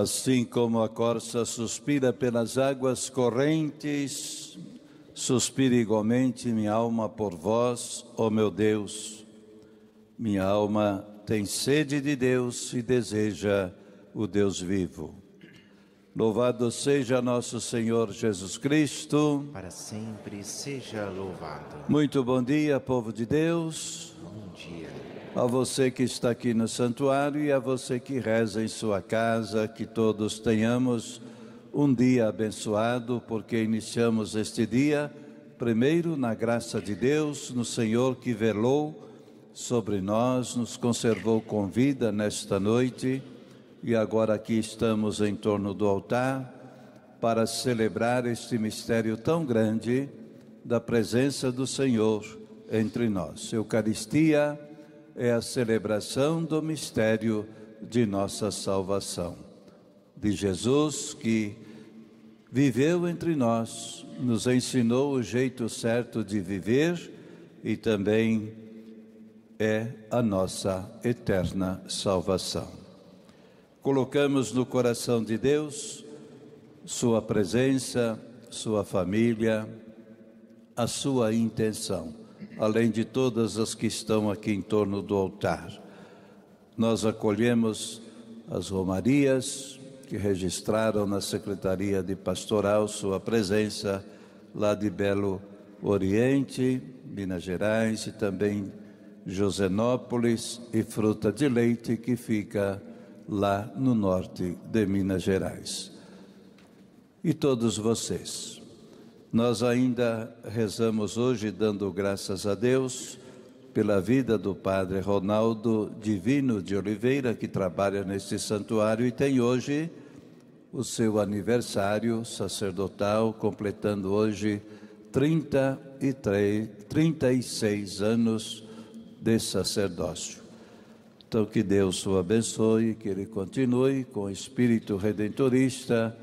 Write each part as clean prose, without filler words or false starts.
Assim como a corça suspira pelas águas correntes, suspira igualmente minha alma por vós, ó meu Deus. Minha alma tem sede de Deus e deseja o Deus vivo. Louvado seja nosso Senhor Jesus Cristo. Para sempre seja louvado. Muito bom dia, povo de Deus. Bom dia. A você que está aqui no santuário e a você que reza em sua casa, que todos tenhamos um dia abençoado, porque iniciamos este dia, primeiro na graça de Deus, no Senhor que velou sobre nós, nos conservou com vida nesta noite. E agora aqui estamos em torno do altar para celebrar este mistério tão grande da presença do Senhor entre nós. Eucaristia é a celebração do mistério de nossa salvação, de Jesus que viveu entre nós, nos ensinou o jeito certo de viver e também é a nossa eterna salvação. Colocamos no coração de Deus sua presença, sua família, a sua intenção, além de todas as que estão aqui em torno do altar. Nós acolhemos as romarias que registraram na Secretaria de Pastoral sua presença lá de Belo Oriente, Minas Gerais, e também Josenópolis e Fruta de Leite, que fica lá no norte de Minas Gerais. E todos vocês, nós ainda rezamos hoje dando graças a Deus pela vida do Padre Ronaldo Divino de Oliveira, que trabalha neste santuário e tem hoje o seu aniversário sacerdotal, completando hoje 36 anos de sacerdócio. Então que Deus o abençoe, que ele continue com o espírito redentorista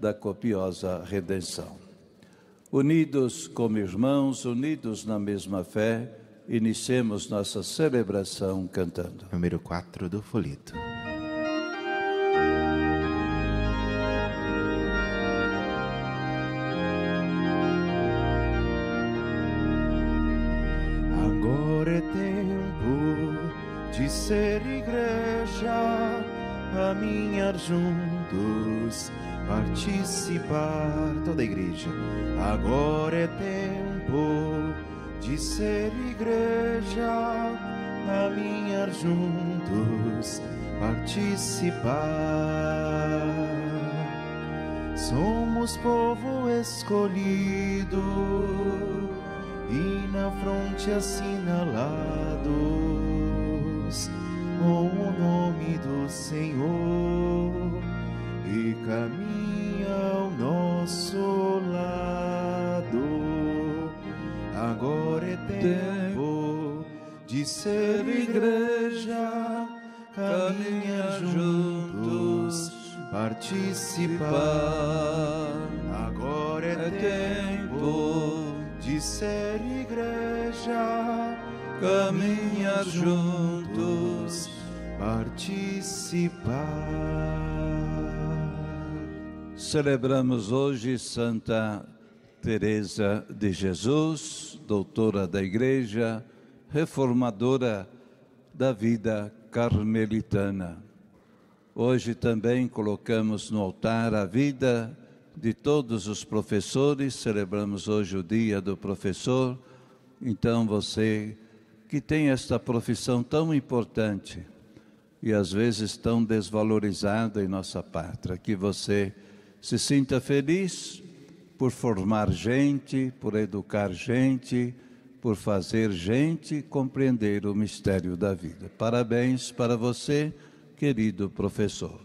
da copiosa redenção. Unidos como irmãos, unidos na mesma fé, iniciemos nossa celebração cantando. Número 4 do folheto. Agora é tempo de ser igreja, caminhar juntos, participar, toda a igreja. Agora é tempo de ser igreja, caminhar juntos, participar. Somos povo escolhido, e na fronte assinalado com o nome do Senhor, e caminha ao nosso lado. Agora é tempo de ser igreja, caminhar juntos, participar. Agora é tempo de ser igreja, caminhar juntos, participar. Celebramos hoje Santa Teresa de Jesus, doutora da Igreja, reformadora da vida carmelitana. Hoje também colocamos no altar a vida de todos os professores. Celebramos hoje o Dia do Professor. Então você que tem esta profissão tão importante e às vezes tão desvalorizada em nossa pátria, que você se sinta feliz por formar gente, por educar gente, por fazer gente compreender o mistério da vida. Parabéns para você, querido professor.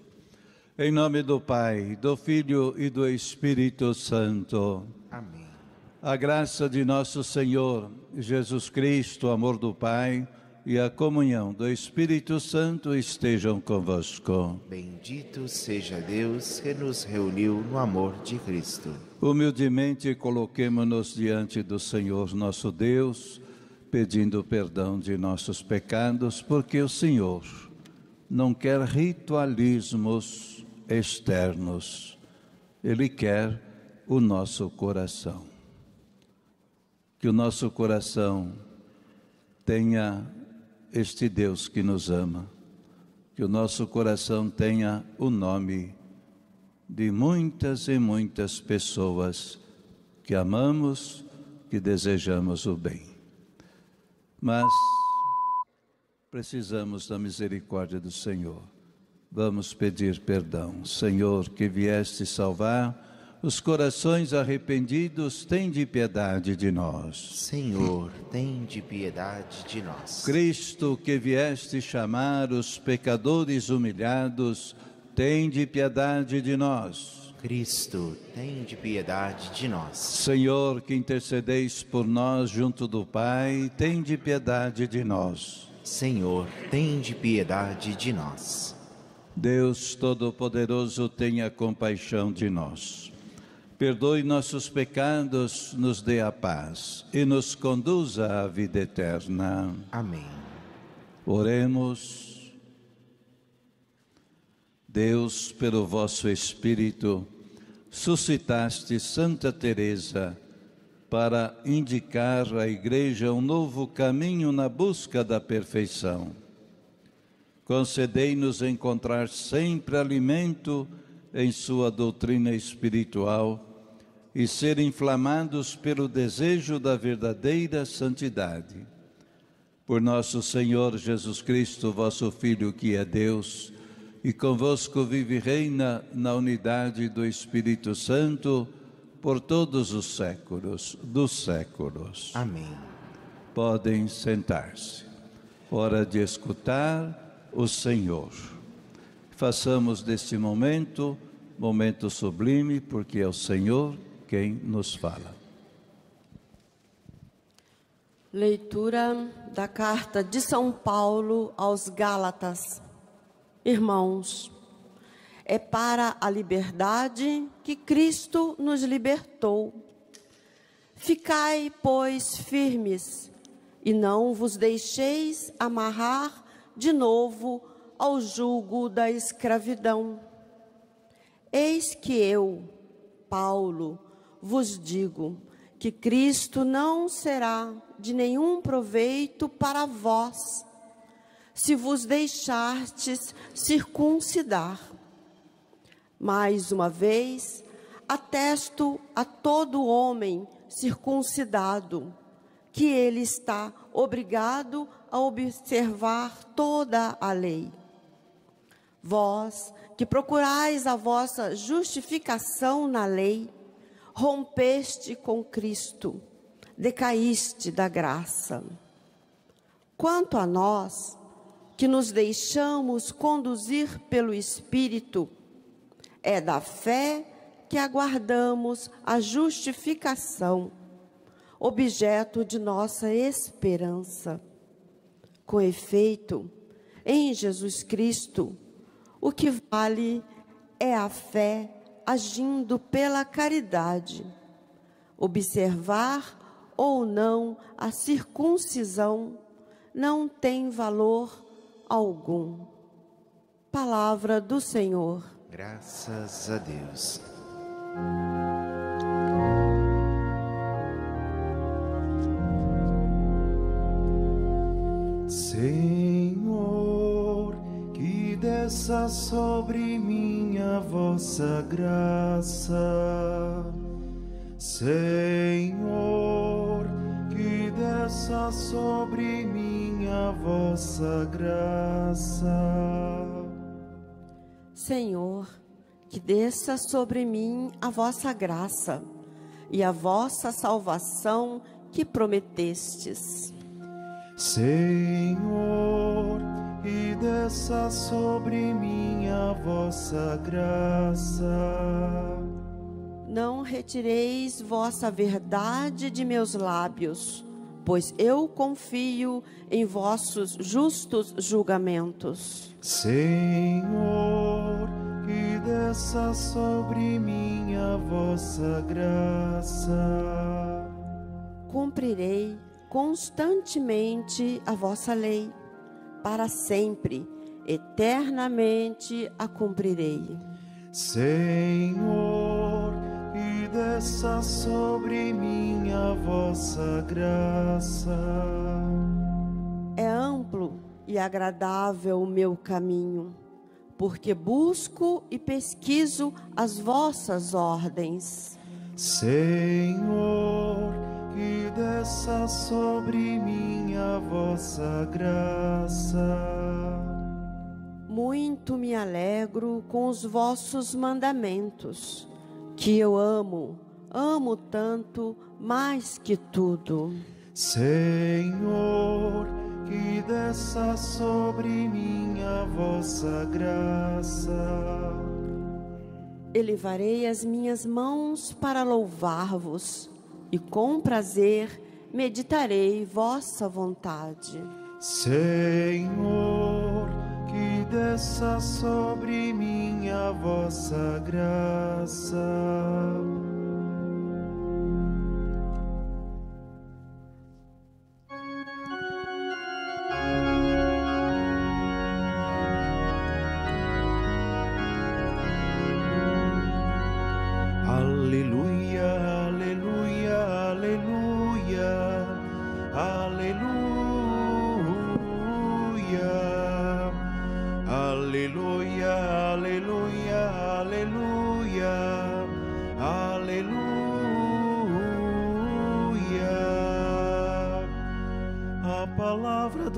Em nome do Pai, do Filho e do Espírito Santo. Amém. A graça de nosso Senhor Jesus Cristo, o amor do Pai e a comunhão do Espírito Santo estejam convosco. Bendito seja Deus que nos reuniu no amor de Cristo. Humildemente coloquemo-nos diante do Senhor nosso Deus, pedindo perdão de nossos pecados, porque o Senhor não quer ritualismos externos. Ele quer o nosso coração. Que o nosso coração tenha este Deus que nos ama. Que o nosso coração tenha o nome de muitas e muitas pessoas que amamos, que desejamos o bem. Mas precisamos da misericórdia do Senhor. Vamos pedir perdão. Senhor, que vieste salvar os corações arrependidos, tende piedade de nós. Senhor, tende piedade de nós. Cristo, que vieste chamar os pecadores humilhados, tende piedade de nós. Cristo, tende piedade de nós. Senhor, que intercedeis por nós junto do Pai, tende piedade de nós. Senhor, tende piedade de nós. Deus Todo-Poderoso, tenha compaixão de nós. Perdoe nossos pecados, nos dê a paz e nos conduza à vida eterna. Amém. Oremos. Deus, pelo vosso Espírito, suscitaste Santa Teresa para indicar à Igreja um novo caminho na busca da perfeição. Concedei-nos encontrar sempre alimento em sua doutrina espiritual e ser inflamados pelo desejo da verdadeira santidade. Por nosso Senhor Jesus Cristo, vosso Filho, que é Deus, e convosco vive e reina na unidade do Espírito Santo por todos os séculos dos séculos. Amém. Podem sentar-se. Hora de escutar o Senhor. Façamos deste momento sublime, porque é o Senhor quem nos fala. Leitura da carta de São Paulo aos Gálatas. Irmãos, é para a liberdade que Cristo nos libertou. Ficai, pois, firmes, e não vos deixeis amarrar de novo ao jugo da escravidão. Eis que eu, Paulo, vos digo que Cristo não será de nenhum proveito para vós, se vos deixardes circuncidar. Mais uma vez, atesto a todo homem circuncidado que ele está obrigado a observar toda a lei. Vós, que procurais a vossa justificação na lei, rompeste com Cristo, decaíste da graça. Quanto a nós, que nos deixamos conduzir pelo Espírito, é da fé que aguardamos a justificação, objeto de nossa esperança. Com efeito, em Jesus Cristo, o que vale é a fé agindo pela caridade. Observar ou não a circuncisão não tem valor algum. Palavra do Senhor. Graças a Deus. Senhor, que desça sobre mim a vossa graça. Senhor, que desça sobre mim a vossa graça. Senhor, que desça sobre mim a vossa graça e a vossa salvação que prometestes. Senhor, que desça sobre mim a vossa graça. Não retireis vossa verdade de meus lábios, pois eu confio em vossos justos julgamentos. Senhor, que desça sobre mim a vossa graça. Cumprirei constantemente a vossa lei, para sempre, eternamente a cumprirei. Senhor, e desça sobre mim a vossa graça. É amplo e agradável o meu caminho, porque busco e pesquiso as vossas ordens. Senhor, e desça sobre mim a vossa graça. Muito me alegro com os vossos mandamentos, que eu amo, amo tanto, mais que tudo. Senhor, que desça sobre mim a vossa graça. Elevarei as minhas mãos para louvar-vos, e com prazer meditarei vossa vontade. Senhor, que desça sobre mim a vossa graça.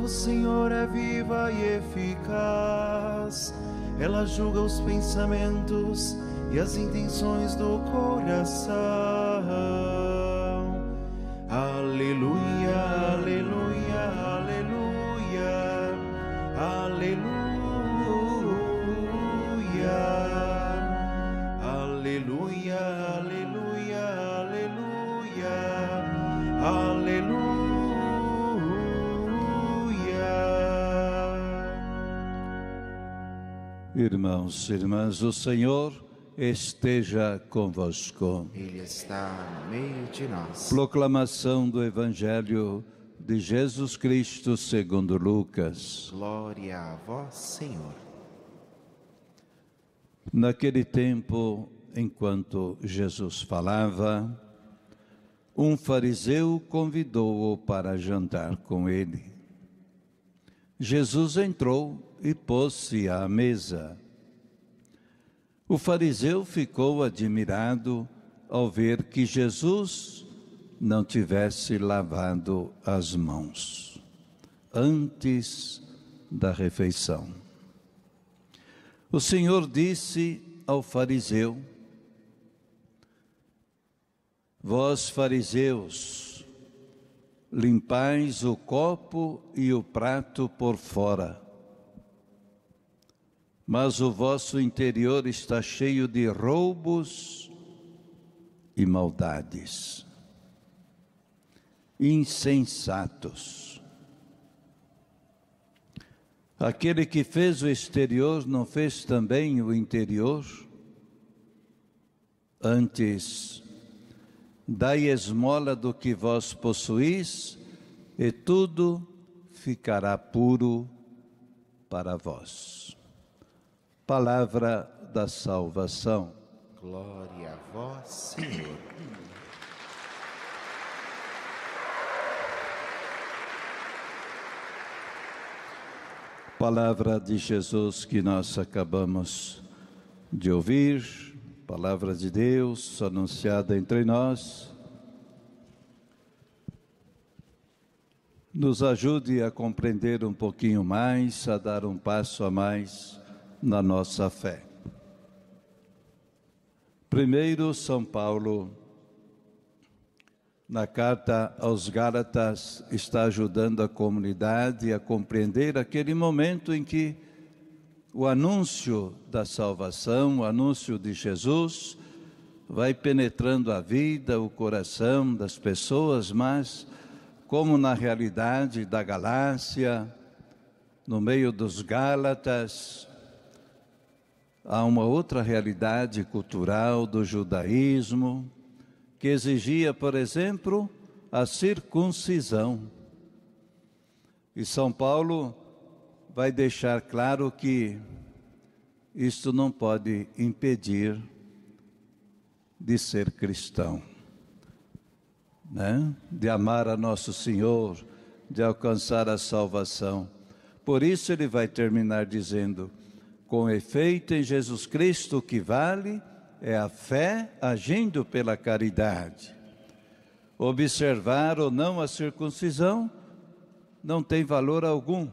O Senhor é viva e eficaz, ela julga os pensamentos e as intenções do coração. Aleluia, aleluia, aleluia, aleluia, aleluia, aleluia, aleluia, aleluia. Irmãos e irmãs, o Senhor esteja convosco. Ele está no meio de nós. Proclamação do Evangelho de Jesus Cristo segundo Lucas. Glória a vós, Senhor. Naquele tempo, enquanto Jesus falava, um fariseu convidou-o para jantar com ele. Jesus entrou e pôs-se à mesa. O fariseu ficou admirado ao ver que Jesus não tivesse lavado as mãos antes da refeição. O Senhor disse ao fariseu: Vós, fariseus, limpais o copo e o prato por fora, mas o vosso interior está cheio de roubos e maldades. Insensatos! Aquele que fez o exterior não fez também o interior? Antes, dai esmola do que vós possuís, e tudo ficará puro para vós. Palavra da salvação. Glória a vós, Senhor. Palavra de Jesus que nós acabamos de ouvir, palavra de Deus anunciada entre nós, nos ajude a compreender um pouquinho mais, a dar um passo a mais na nossa fé. Primeiro, São Paulo, na carta aos Gálatas, está ajudando a comunidade a compreender aquele momento em que o anúncio da salvação, o anúncio de Jesus, vai penetrando a vida, o coração das pessoas, mas como na realidade da Galácia, no meio dos Gálatas, há uma outra realidade cultural do judaísmo que exigia, por exemplo, a circuncisão. E São Paulo vai deixar claro que isto não pode impedir de ser cristão, né? De amar a Nosso Senhor, de alcançar a salvação. Por isso ele vai terminar dizendo: com efeito, em Jesus Cristo o que vale é a fé agindo pela caridade. Observar ou não a circuncisão não tem valor algum.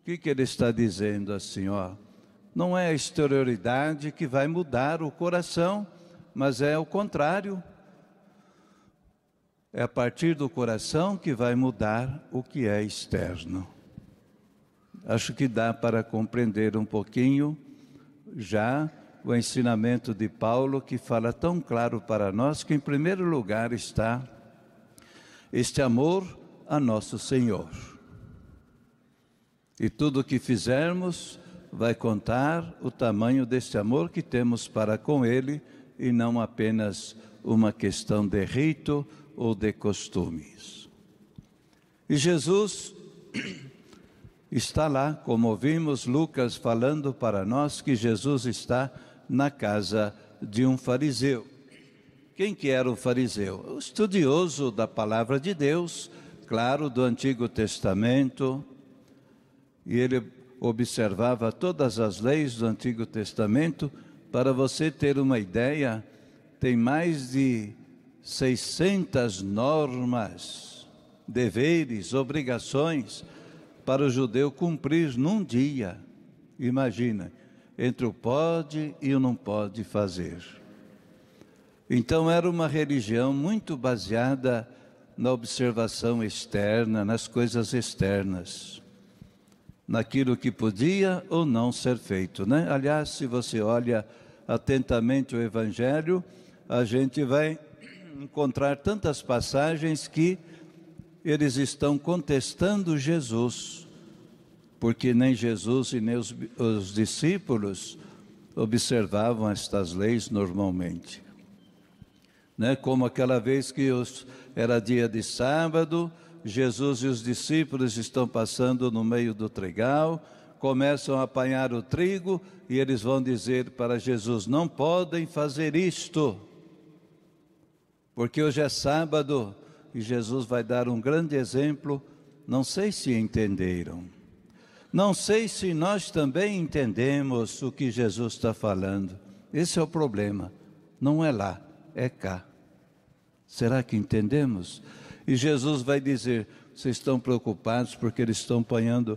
O que ele está dizendo assim, ó? Não é a exterioridade que vai mudar o coração, mas é o contrário. É a partir do coração que vai mudar o que é externo. Acho que dá para compreender um pouquinho já o ensinamento de Paulo, que fala tão claro para nós que em primeiro lugar está este amor a Nosso Senhor. E tudo o que fizermos vai contar o tamanho deste amor que temos para com Ele, e não apenas uma questão de rito ou de costumes. E Jesus está lá, como ouvimos Lucas falando para nós, que Jesus está na casa de um fariseu. Quem que era o fariseu? O estudioso da palavra de Deus, claro, do Antigo Testamento. E ele observava todas as leis do Antigo Testamento. Para você ter uma ideia, tem mais de 600 normas, deveres, obrigações para o judeu cumprir num dia. Imagina, entre o pode e o não pode fazer. Então era uma religião muito baseada na observação externa, nas coisas externas, naquilo que podia ou não ser feito, né? Aliás, se você olha atentamente o Evangelho, a gente vai encontrar tantas passagens que eles estão contestando Jesus, porque nem Jesus e nem os discípulos observavam estas leis normalmente, né? Como aquela vez que era dia de sábado, Jesus e os discípulos estão passando no meio do trigal, começam a apanhar o trigo e eles vão dizer para Jesus: não podem fazer isto, porque hoje é sábado. E Jesus vai dar um grande exemplo. Não sei se entenderam. Não sei se nós também entendemos o que Jesus está falando. Esse é o problema. Não é lá, é cá. Será que entendemos? E Jesus vai dizer: vocês estão preocupados porque eles estão apanhando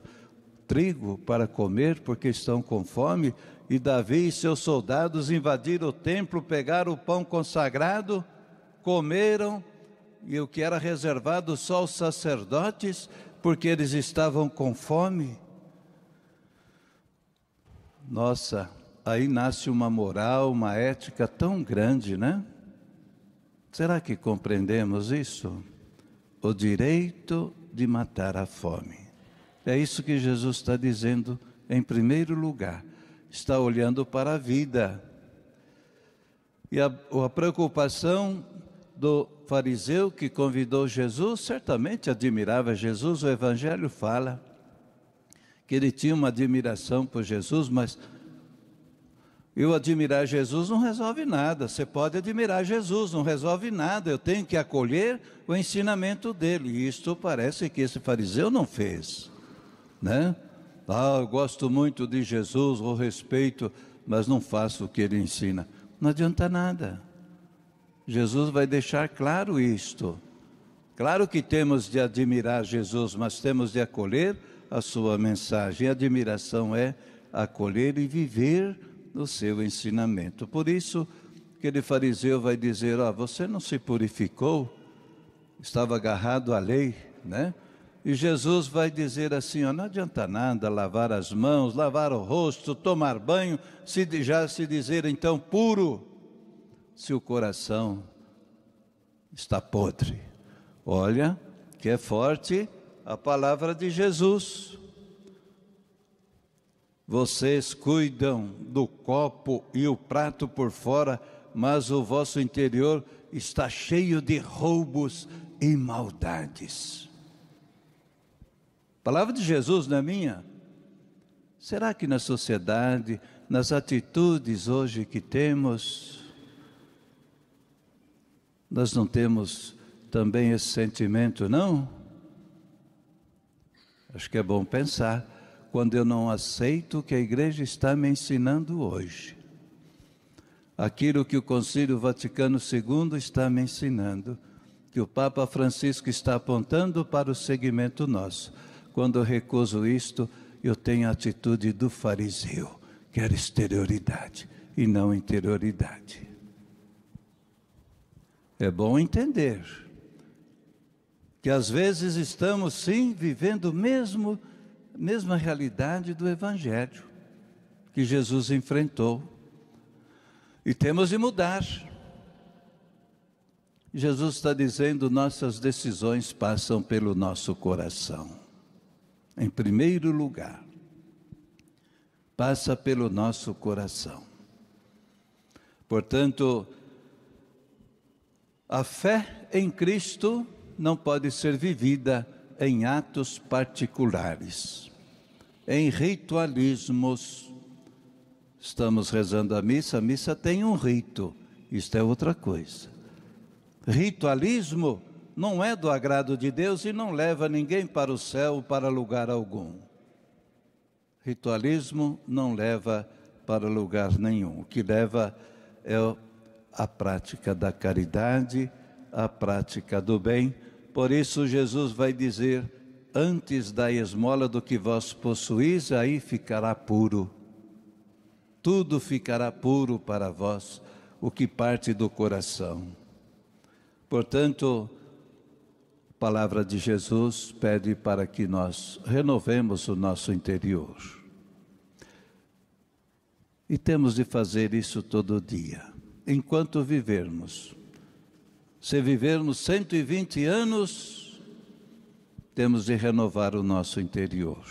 trigo para comer, porque estão com fome? E Davi e seus soldados invadiram o templo, pegaram o pão consagrado, comeram, e o que era reservado só aos sacerdotes, porque eles estavam com fome. Nossa, aí nasce uma moral, uma ética tão grande, né? Será que compreendemos isso? O direito de matar a fome. É isso que Jesus está dizendo em primeiro lugar. Está olhando para a vida. E a preocupação do fariseu que convidou Jesus, certamente admirava Jesus. O Evangelho fala que ele tinha uma admiração por Jesus, mas eu admirar Jesus não resolve nada. Você pode admirar Jesus, não resolve nada. Eu tenho que acolher o ensinamento dele. E isto parece que esse fariseu não fez, né? Ah, eu gosto muito de Jesus, o respeito, mas não faço o que ele ensina. Não adianta nada. Jesus vai deixar claro isto. Claro que temos de admirar Jesus, mas temos de acolher a sua mensagem. A admiração é acolher e viver o seu ensinamento. Por isso, aquele fariseu vai dizer: ó, você não se purificou, estava agarrado à lei, né? E Jesus vai dizer assim: ó, não adianta nada lavar as mãos, lavar o rosto, tomar banho, se já se dizer então puro, se o coração está podre. Olha que é forte a palavra de Jesus. Vocês cuidam do copo e o prato por fora, mas o vosso interior está cheio de roubos e maldades. A palavra de Jesus não é minha? Será que na sociedade nas atitudes hoje que temos, nós não temos também esse sentimento, não? Acho que é bom pensar. Quando eu não aceito o que a Igreja está me ensinando hoje, aquilo que o Concílio Vaticano II está me ensinando, que o Papa Francisco está apontando para o segmento nosso, quando eu recuso isto, eu tenho a atitude do fariseu, que era exterioridade e não interioridade. É bom entender que às vezes estamos sim vivendo o mesma realidade do Evangelho que Jesus enfrentou, e temos de mudar. Jesus está dizendo: nossas decisões passam pelo nosso coração, em primeiro lugar, passa pelo nosso coração. Portanto, a fé em Cristo não pode ser vivida em atos particulares, em ritualismos. Estamos rezando a missa tem um rito, isto é outra coisa. Ritualismo não é do agrado de Deus e não leva ninguém para o céu ou para lugar algum. Ritualismo não leva para lugar nenhum. O que leva é a prática da caridade, a prática do bem. Por isso Jesus vai dizer: antes dai esmola do que vós possuís, aí ficará puro. Tudo ficará puro para vós, o que parte do coração. Portanto, a palavra de Jesus pede para que nós renovemos o nosso interior. E temos de fazer isso todo dia, enquanto vivermos. Se vivermos 120 anos, temos de renovar o nosso interior.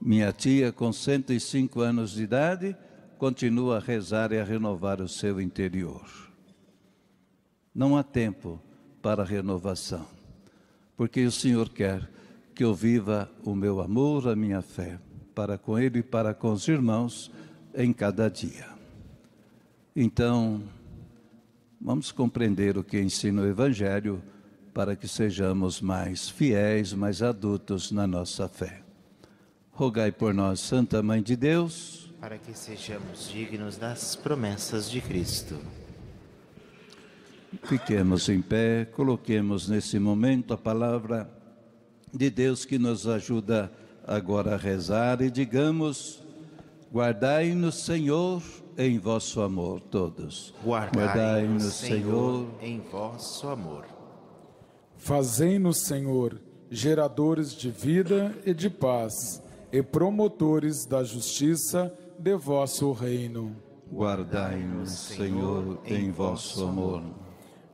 Minha tia, com 105 anos de idade, continua a rezar e a renovar o seu interior. Não há tempo para a renovação, porque o Senhor quer que eu viva o meu amor, a minha fé, para com Ele e para com os irmãos, em cada dia. Então, vamos compreender o que ensina o Evangelho para que sejamos mais fiéis, mais adultos na nossa fé. Rogai por nós, Santa Mãe de Deus, para que sejamos dignos das promessas de Cristo. Fiquemos em pé, coloquemos nesse momento a palavra de Deus que nos ajuda agora a rezar e digamos: guardai-nos, Senhor, em vosso amor todos. Guardai-nos, Senhor, em vosso amor. Fazei-nos, Senhor, geradores de vida e de paz, e promotores da justiça de vosso reino. Guardai-nos, Senhor, em vosso amor.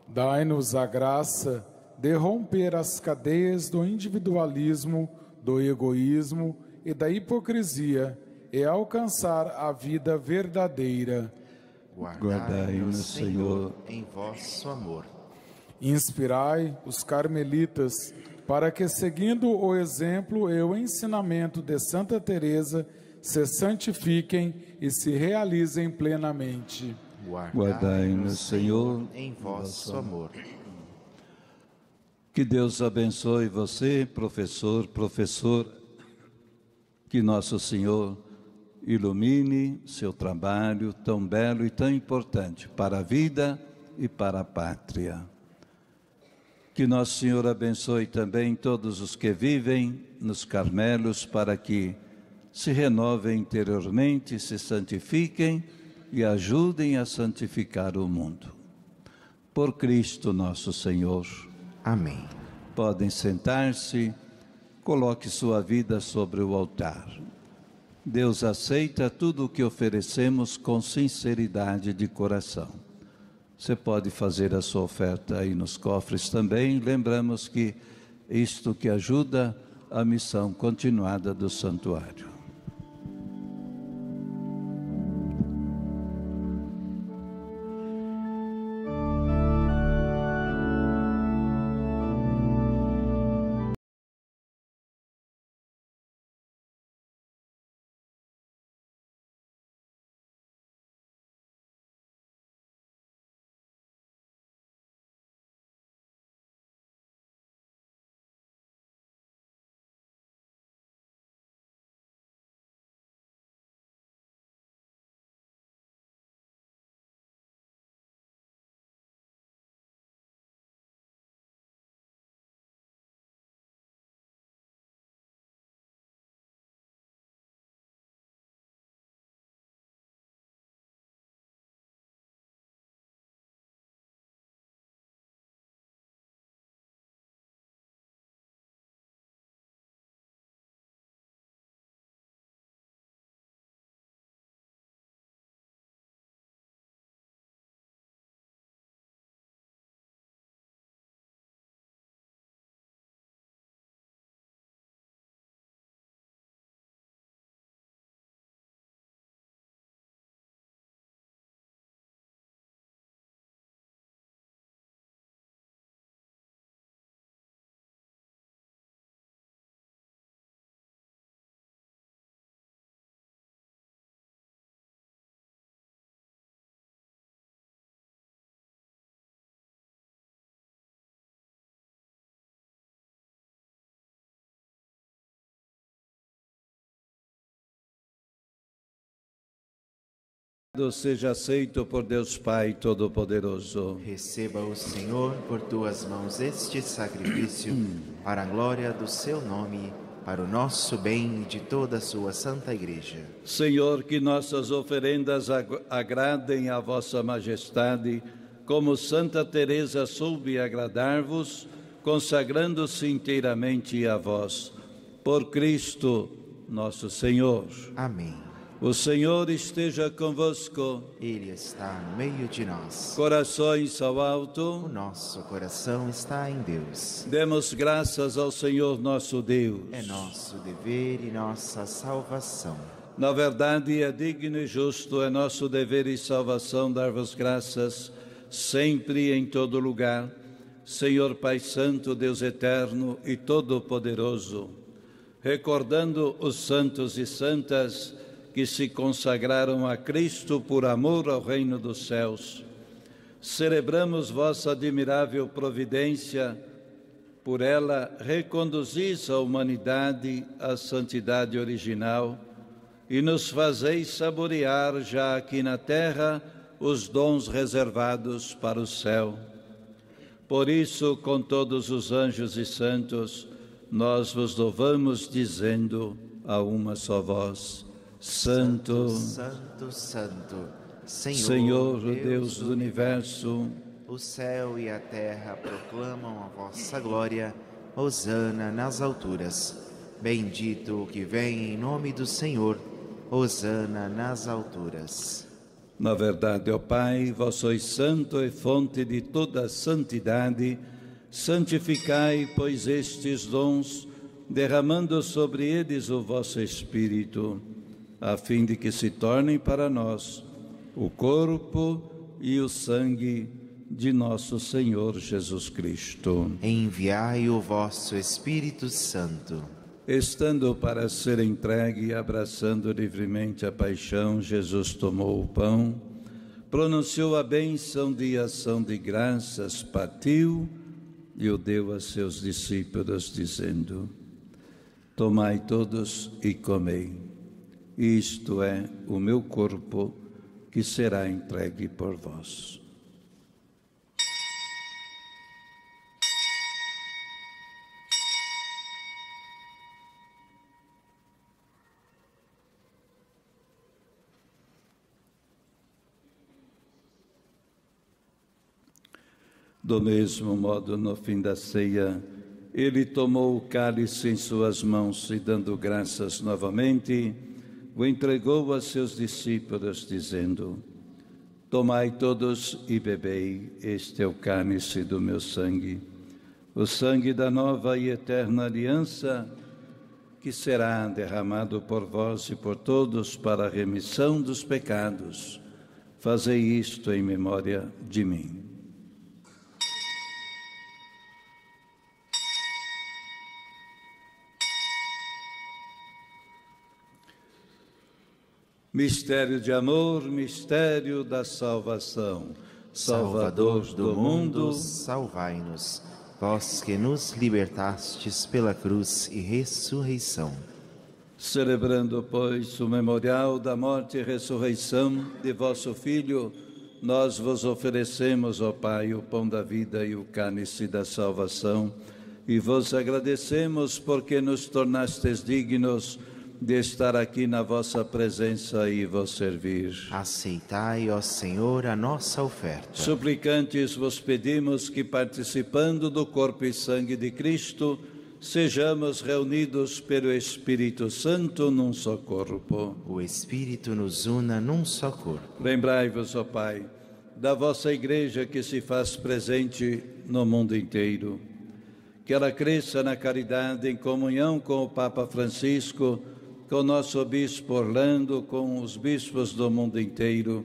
Dai-nos a graça de romper as cadeias do individualismo, do egoísmo e da hipocrisia, e alcançar a vida verdadeira. Guardai-nos, Senhor, em vosso amor. Inspirai os carmelitas, para que, seguindo o exemplo e o ensinamento de Santa Teresa, se santifiquem e se realizem plenamente. Guardai-nos, Senhor, em vosso amor. Que Deus abençoe você, professor, professora. Que nosso Senhor ilumine seu trabalho tão belo e tão importante para a vida e para a pátria. Que nosso Senhor abençoe também todos os que vivem nos Carmelos, para que se renovem interiormente, se santifiquem e ajudem a santificar o mundo. Por Cristo nosso Senhor. Amém. Podem sentar-se, coloque sua vida sobre o altar. Deus aceita tudo o que oferecemos com sinceridade de coração. Você pode fazer a sua oferta aí nos cofres também. Lembramos que isto que ajuda a missão continuada do santuário. Seja aceito por Deus Pai Todo-Poderoso. Receba o Senhor por tuas mãos este sacrifício para a glória do seu nome, para o nosso bem e de toda a sua Santa Igreja. Senhor, que nossas oferendas agradem a vossa majestade, como Santa Teresa soube agradar-vos, consagrando-se inteiramente a vós. Por Cristo, nosso Senhor. Amém. O Senhor esteja convosco. Ele está no meio de nós. Corações ao alto. O nosso coração está em Deus. Demos graças ao Senhor nosso Deus. É nosso dever e nossa salvação. Na verdade, é digno e justo, é nosso dever e salvação dar-vos graças, sempre e em todo lugar, Senhor Pai Santo, Deus Eterno e Todo-Poderoso, recordando os santos e santas que se consagraram a Cristo por amor ao reino dos céus. Celebramos vossa admirável providência, por ela reconduzis a humanidade à santidade original e nos fazeis saborear já aqui na terra os dons reservados para o céu. Por isso, com todos os anjos e santos, nós vos louvamos dizendo a uma só voz: Santo, Santo, Santo, Senhor Deus do universo, o céu e a terra proclamam a vossa glória. Hosana nas alturas. Bendito o que vem em nome do Senhor. Hosana nas alturas. Na verdade, ó Pai, vós sois santo e fonte de toda santidade. Santificai, pois, estes dons, derramando sobre eles o vosso Espírito, a fim de que se tornem para nós o corpo e o sangue de nosso Senhor Jesus Cristo. Enviai o vosso Espírito Santo. Estando para ser entregue e abraçando livremente a paixão, Jesus tomou o pão, pronunciou a bênção de ação de graças, partiu e o deu a seus discípulos, dizendo: Tomai todos e comei. Isto é o meu corpo, que será entregue por vós. Do mesmo modo, no fim da ceia, ele tomou o cálice em suas mãos e, dando graças novamente, o entregou a seus discípulos, dizendo: Tomai todos e bebei, este é o cálice do meu sangue, o sangue da nova e eterna aliança, que será derramado por vós e por todos para a remissão dos pecados. Fazei isto em memória de mim. Mistério de amor, mistério da salvação. Salvador do mundo, salvai-nos, vós que nos libertastes pela cruz e ressurreição. Celebrando, pois, o memorial da morte e ressurreição de vosso Filho, nós vos oferecemos, ó Pai, o pão da vida e o cálice da salvação, e vos agradecemos porque nos tornastes dignos de estar aqui na vossa presença e vos servir. Aceitai, ó Senhor, a nossa oferta. Suplicantes vos pedimos que, participando do corpo e sangue de Cristo, sejamos reunidos pelo Espírito Santo num só corpo. O Espírito nos una num só corpo. Lembrai-vos, ó Pai, da vossa Igreja que se faz presente no mundo inteiro. Que ela cresça na caridade, em comunhão com o Papa Francisco, com o nosso bispo Orlando, com os bispos do mundo inteiro,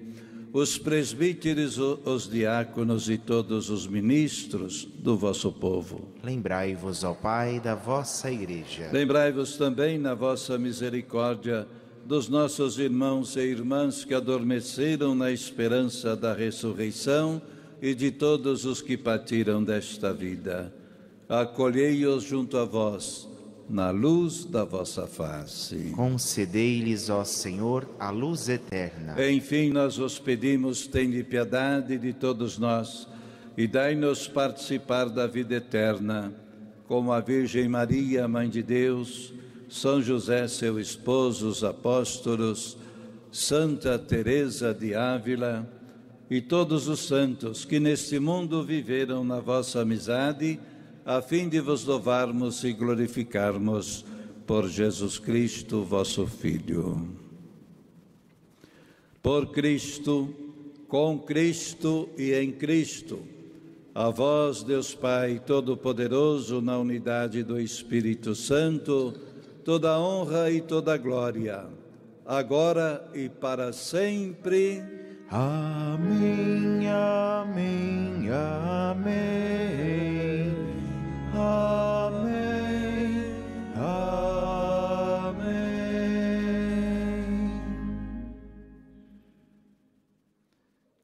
os presbíteros, os diáconos e todos os ministros do vosso povo. Lembrai-vos, ó Pai, da vossa Igreja. Lembrai-vos também, na vossa misericórdia, dos nossos irmãos e irmãs que adormeceram na esperança da ressurreição e de todos os que partiram desta vida. Acolhei-os junto a vós, na luz da vossa face. Concedei-lhes, ó Senhor, a luz eterna. Enfim, nós os pedimos, tende piedade de todos nós e dai-nos participar da vida eterna, como a Virgem Maria, Mãe de Deus, São José, seu esposo, os apóstolos, Santa Teresa de Ávila e todos os santos que neste mundo viveram na vossa amizade, a fim de vos louvarmos e glorificarmos por Jesus Cristo, vosso Filho. Por Cristo, com Cristo e em Cristo, a vós, Deus Pai Todo-Poderoso, na unidade do Espírito Santo, toda a honra e toda a glória, agora e para sempre. Amém, amém, amém. Amém, amém.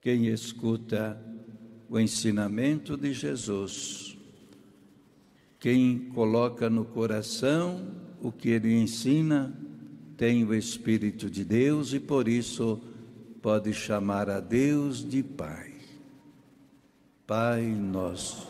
Quem escuta o ensinamento de Jesus, quem coloca no coração o que ele ensina, tem o Espírito de Deus e por isso pode chamar a Deus de Pai. Pai nosso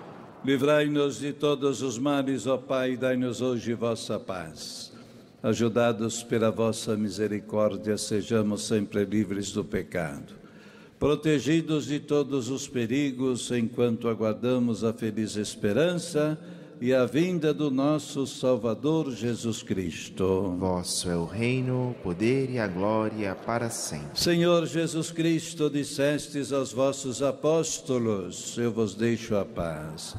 Livrai-nos de todos os males, ó Pai, e dai-nos hoje vossa paz. Ajudados pela vossa misericórdia, sejamos sempre livres do pecado, protegidos de todos os perigos, enquanto aguardamos a feliz esperança e a vinda do nosso Salvador Jesus Cristo. Vosso é o reino, o poder e a glória para sempre. Senhor Jesus Cristo, dissestes aos vossos apóstolos: eu vos deixo a paz,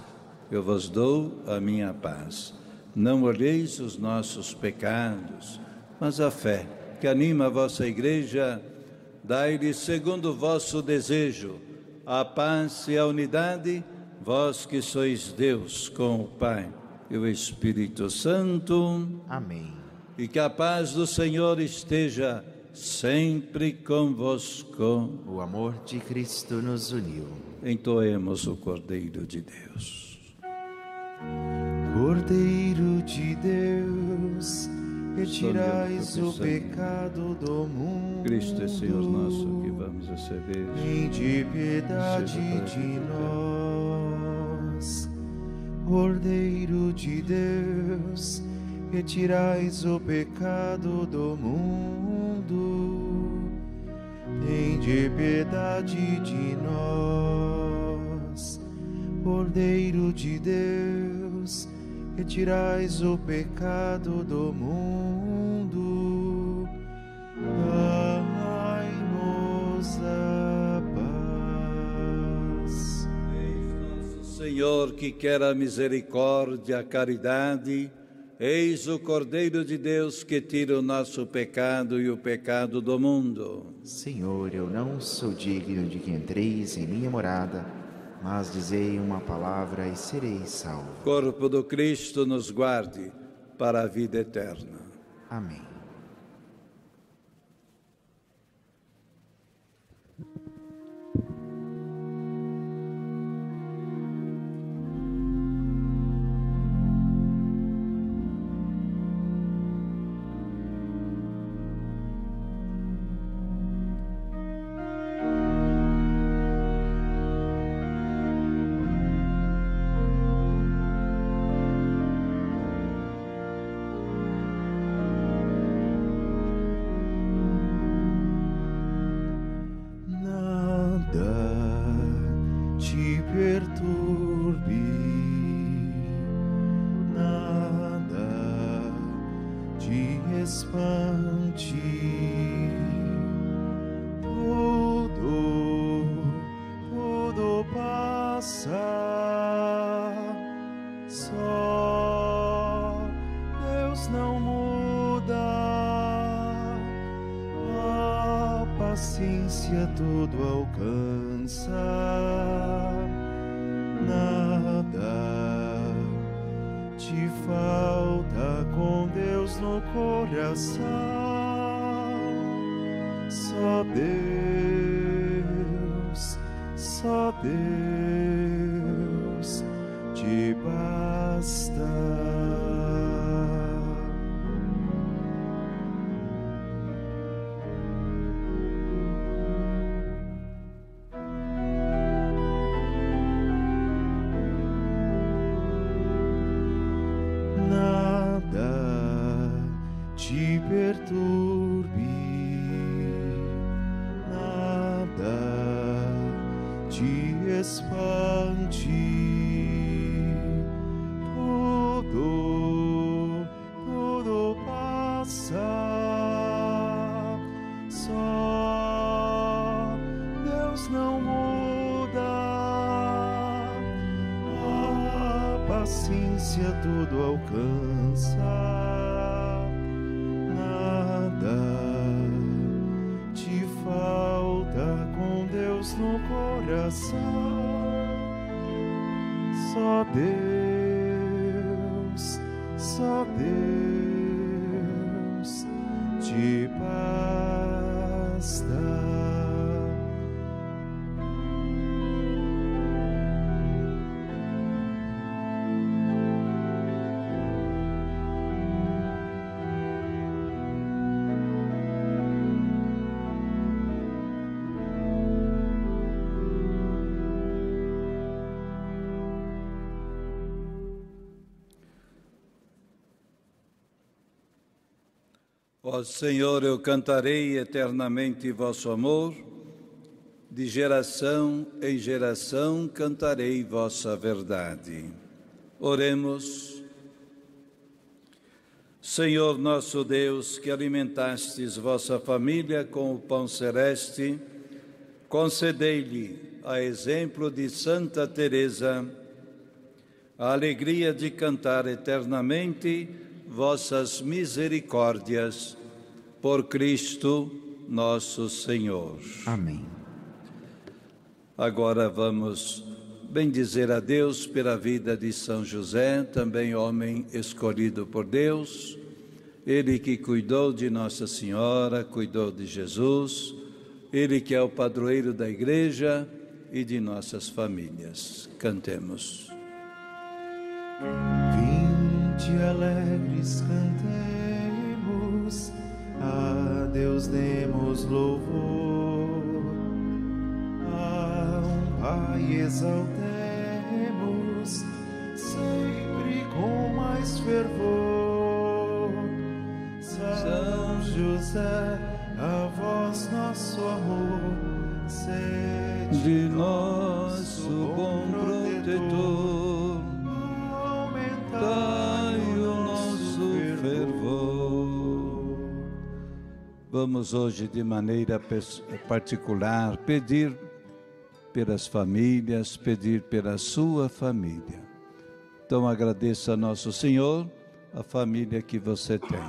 eu vos dou a minha paz. Não olheis os nossos pecados, mas a fé que anima a vossa igreja, dai-lhe segundo o vosso desejo a paz e a unidade, vós que sois Deus com o Pai e o Espírito Santo. Amém. E que a paz do Senhor esteja sempre convosco. O amor de Cristo nos uniu. Entoemos o Cordeiro de Deus. Cordeiro de Deus, retirais o pecado do mundo. Cristo é Senhor nosso, que vamos receber. Tende piedade de nós. Cordeiro de Deus, retirais o pecado do mundo. Tende piedade de nós. Cordeiro de Deus, retirais o pecado do mundo, dai-nos a paz. Eis nosso Senhor que quer a misericórdia, a caridade, eis o Cordeiro de Deus que tira o nosso pecado e o pecado do mundo. Senhor, eu não sou digno de que entreis em minha morada, mas dizei uma palavra e serei salvo. Corpo do Cristo nos guarde para a vida eterna. Amém. Só essência tudo alcança, nada te falta com Deus no coração. Só Deus te basta. Tudo alcança, nada te falta com Deus no coração. Só Deus te basta. Ó Senhor, eu cantarei eternamente vosso amor, de geração em geração cantarei vossa verdade. Oremos. Senhor nosso Deus, que alimentastes vossa família com o pão celeste, concedei-lhe, a exemplo de Santa Teresa, a alegria de cantar eternamente vossas misericórdias. Por Cristo nosso Senhor. Amém. Agora vamos bendizer a Deus pela vida de São José, também homem escolhido por Deus, ele que cuidou de Nossa Senhora, cuidou de Jesus, ele que é o padroeiro da Igreja e de nossas famílias. Cantemos. Vinde alegres, cantemos, a Deus demos louvor, a um Pai exaltemos, sempre com mais fervor. São José, a vós nosso amor, sede de nosso bom protetor, aumentai o nosso fervor. Vamos hoje, de maneira particular, pedir pelas famílias, pedir pela sua família. Então, agradeça a Nosso Senhor a família que você tem.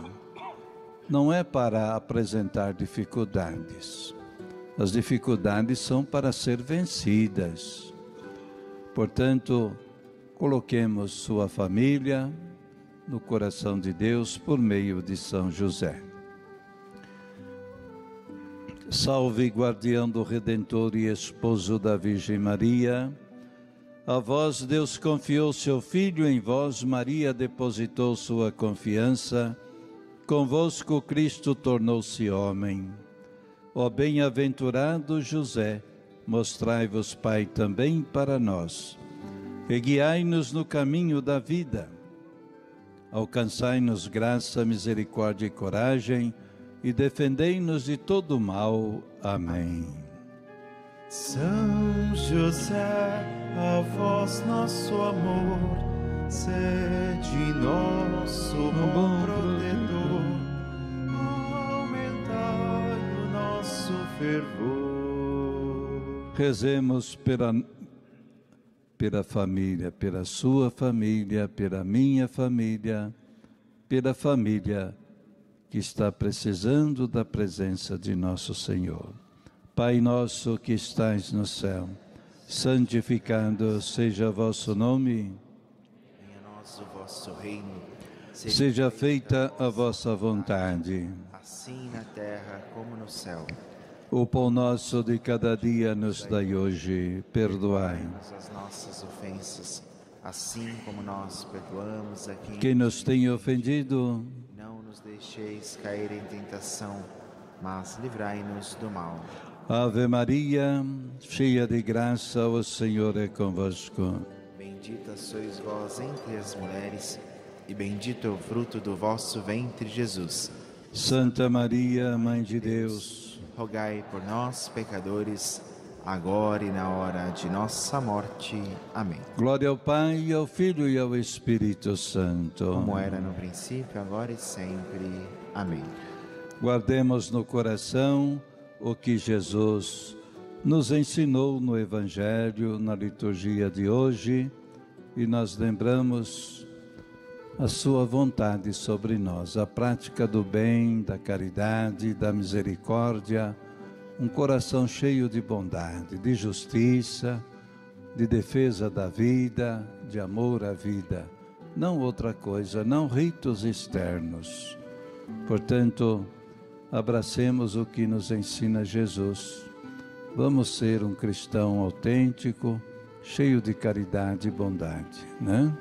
Não é para apresentar dificuldades. As dificuldades são para ser vencidas. Portanto, coloquemos sua família no coração de Deus por meio de São José. Salve, guardião do Redentor e esposo da Virgem Maria. A vós Deus confiou seu Filho, em vós Maria depositou sua confiança. Convosco Cristo tornou-se homem. Ó bem-aventurado José, mostrai-vos Pai também para nós, e guiai-nos no caminho da vida. Alcançai-nos graça, misericórdia e coragem, e defendei-nos de todo mal. Amém. São José, a vós nosso amor, sede nosso bom protetor, aumentai o nosso fervor. Rezemos pela família, pela sua família, pela minha família, pela família que está precisando da presença de Nosso Senhor. Pai nosso que estais no céu, santificado seja vosso nome. Venha a nós o vosso reino. Seja feita a vossa vontade, assim na terra como no céu. O pão nosso de cada dia nos dai hoje, perdoai as nossas ofensas, assim como nós perdoamos a quem nos tem ofendido. Não nos deixeis cair em tentação, mas livrai-nos do mal. Ave Maria, cheia de graça, o Senhor é convosco. Bendita sois vós entre as mulheres, e bendito é o fruto do vosso ventre, Jesus. Santa Maria, Mãe de Deus, rogai por nós, pecadores, agora e na hora de nossa morte. Amém. Glória ao Pai, ao Filho e ao Espírito Santo. Como era no princípio, agora e sempre. Amém. Guardemos no coração o que Jesus nos ensinou no Evangelho, na liturgia de hoje, e nós lembramos a sua vontade sobre nós, a prática do bem, da caridade, da misericórdia, um coração cheio de bondade, de justiça, de defesa da vida, de amor à vida, não outra coisa, não ritos externos. Portanto, abracemos o que nos ensina Jesus. Vamos ser um cristão autêntico, cheio de caridade e bondade, né?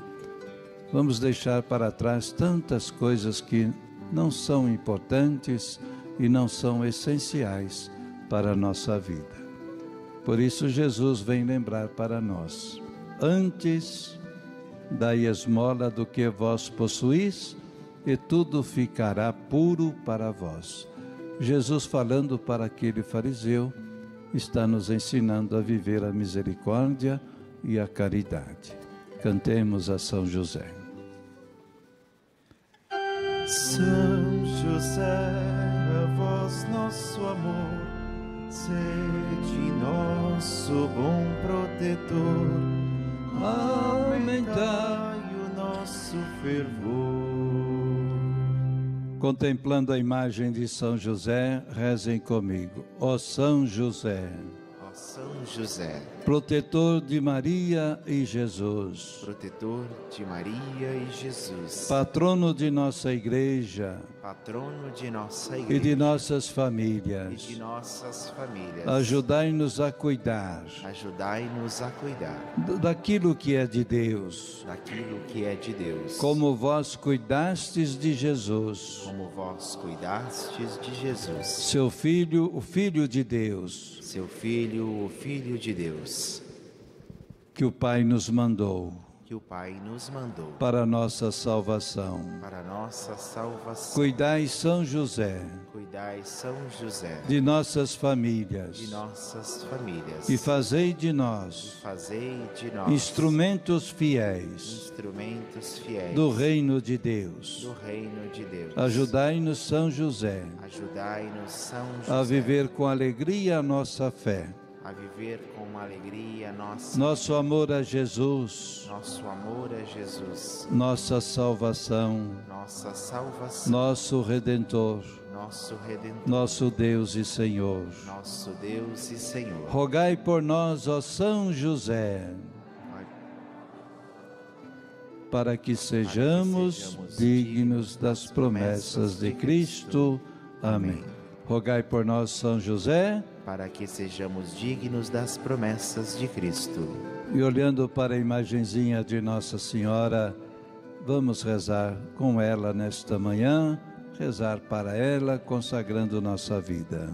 Vamos deixar para trás tantas coisas que não são importantes e não são essenciais para a nossa vida. Por isso Jesus vem lembrar para nós: antes dai esmola do que vós possuís, e tudo ficará puro para vós. Jesus, falando para aquele fariseu, está nos ensinando a viver a misericórdia e a caridade. Cantemos a São José. São José, a vós nosso amor, sede nosso bom protetor, aumentai o nosso fervor. Contemplando a imagem de São José, rezem comigo. Ó São José, ó São José, protetor de Maria e Jesus, protetor de Maria e Jesus, patrono de nossa igreja, patrono de nossa igreja e de nossas famílias, e de nossas famílias, ajudai-nos a cuidar, ajudai-nos a cuidar daquilo que é de Deus, daquilo que é de Deus, como vós cuidastes de Jesus, como vós cuidastes de Jesus, seu filho, o filho de Deus, seu filho, o filho de Deus, que o Pai nos mandou, que o Pai nos mandou para a nossa salvação, para nossa salvação. Cuidai, São José, cuidai, São José, de nossas famílias, de nossas famílias, e fazei de nós, fazei de nós instrumentos fiéis, instrumentos fiéis do reino de Deus, do reino de Deus. Ajudai-nos, São José, ajudai-nos, São José, a viver com alegria a nossa fé, a viver com alegria nosso amor a Jesus, nosso amor a Jesus, nossa salvação, nossa salvação, nosso Redentor, nosso Redentor, nosso Deus e Senhor, nosso Deus e Senhor. Rogai por nós, ó São José, para que sejamos dignos das promessas de Cristo. Amém. Rogai por nós, São José, para que sejamos dignos das promessas de Cristo. E olhando para a imagenzinha de Nossa Senhora, vamos rezar com ela nesta manhã, rezar para ela, consagrando nossa vida.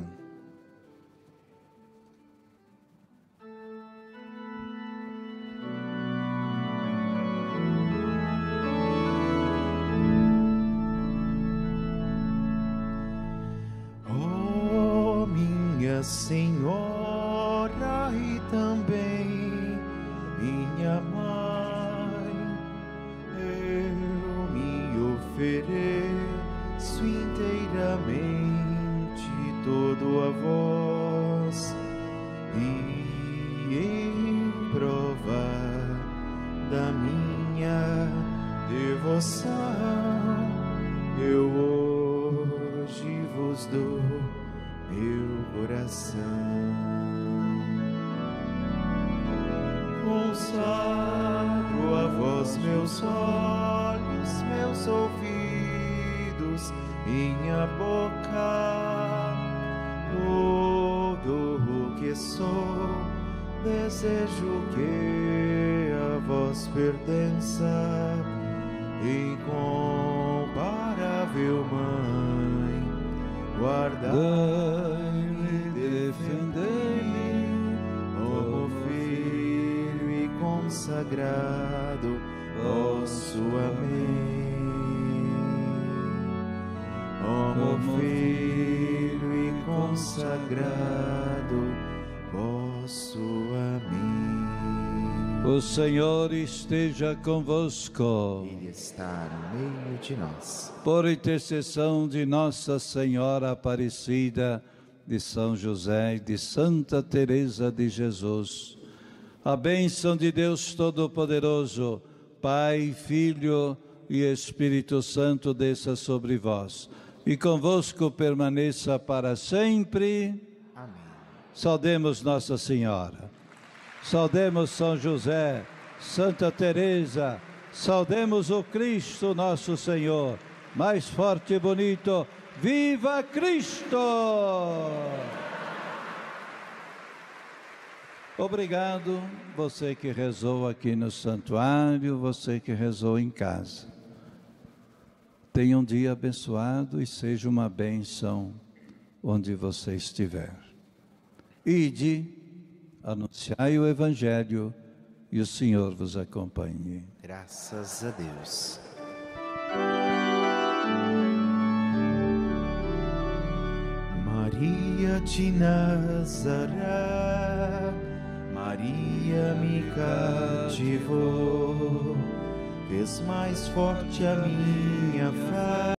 Senhora e também minha mãe, eu me ofereço inteiramente, todo a vós, e em prova da minha devoção, eu hoje vos dou meu coração. coração. Consagro a vós meus olhos, meus ouvidos, minha boca, tudo o que sou, desejo que a vós pertença, incomparável Mãe, guardai-me, defendei-me, como filho e consagrado, vosso amém. Como filho e consagrado, vosso amém. O Senhor esteja convosco. Ele está no meio de nós. Por intercessão de Nossa Senhora Aparecida, de São José e de Santa Teresa de Jesus, a bênção de Deus Todo-Poderoso, Pai, Filho e Espírito Santo, desça sobre vós e convosco permaneça para sempre. Amém. Saudemos Nossa Senhora. Saudemos São José, Santa Teresa. Saudemos o Cristo nosso Senhor. Mais forte e bonito. Viva Cristo! Obrigado, você que rezou aqui no santuário, você que rezou em casa. Tenha um dia abençoado e seja uma bênção onde você estiver. Ide, anunciai o Evangelho e o Senhor vos acompanhe. Graças a Deus. Maria de Nazaré, Maria me cativou, fez mais forte a minha fé.